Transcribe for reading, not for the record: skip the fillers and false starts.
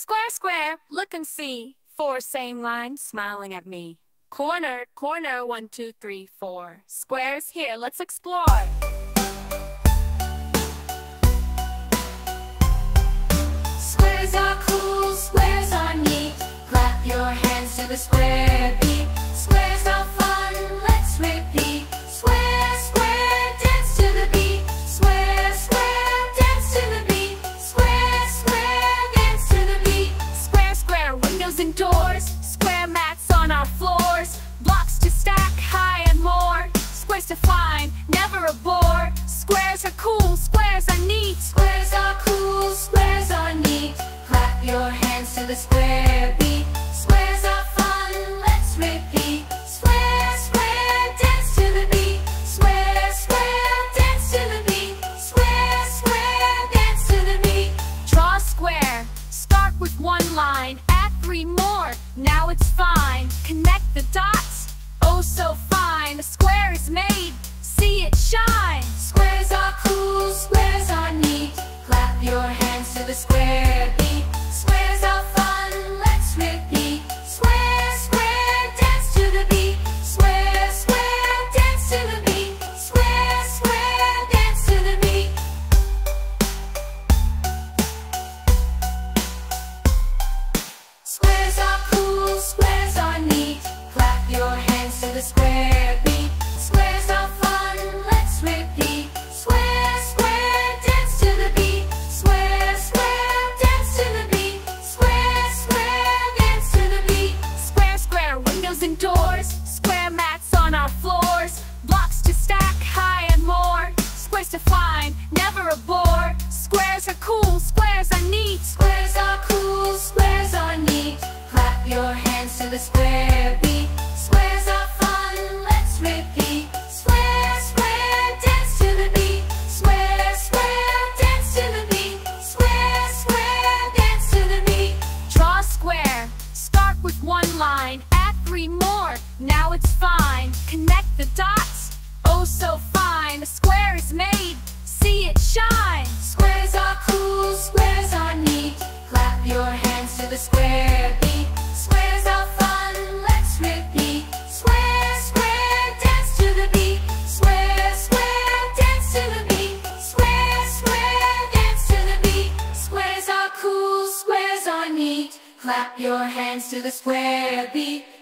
Square, square, look and see, four same lines smiling at me. Corner, corner, 1, 2, 3, 4. Squares here, let's explore. Squares are cool, squares are neat. Clap your hands to the square beat. Squares are fun, let's repeat. Square, square, dance to the beat. Square, square, dance to the beat. Square, square, dance to the beat. Square, square, windows and doors. Square mats on our floors. Blocks to stack high and more. Squares to find, never a bore. Squares are cool, squares are neat. Squares are cool, squares are neat. Clap your hands to the square beat. Squares are fun, let's repeat. Square, square, dance to the beat. Square, square, dance to the beat. Square, square, dance to the beat. Draw a square, start with one line, add 3 more, now it's fine. Connect the dots, oh so fine. A square is made, see it shine. Squares are cool, squares are neat. Clap your hands to the square beat. Squares are fun, let's repeat. Square, square, dance to the beat. Square, square, dance to the beat. Square, square, dance to the beat. Squares are cool, squares are neat. Clap your hands to the square beat. Squares are fun, let's repeat. Square, square, dance to the beat. Square, square, dance to the beat. Square, square, dance to the beat. Square, square, windows and doors. Square mats on our floors. Blocks to stack high and more. Squares to find, never a bore. Squares are cool, squares are neat. Squares are cool, squares are neat. Clap your hands to the square beat. Squares are fun, let's repeat. Square, square, dance to the beat. Square, square, dance to the beat. Square, square, dance to the beat. Draw a square, start with one line, add 3 more, now it's fine. Connect the dots, oh so fine. A square is made, see it shine. Squares are cool, squares are neat. Clap your hands to the square beat. Squares are fun, let's repeat. Square, square, dance to the beat. Square, square, dance to the beat. Square, square, dance to the beat. Squares are cool, squares are neat. Clap your hands to the square beat.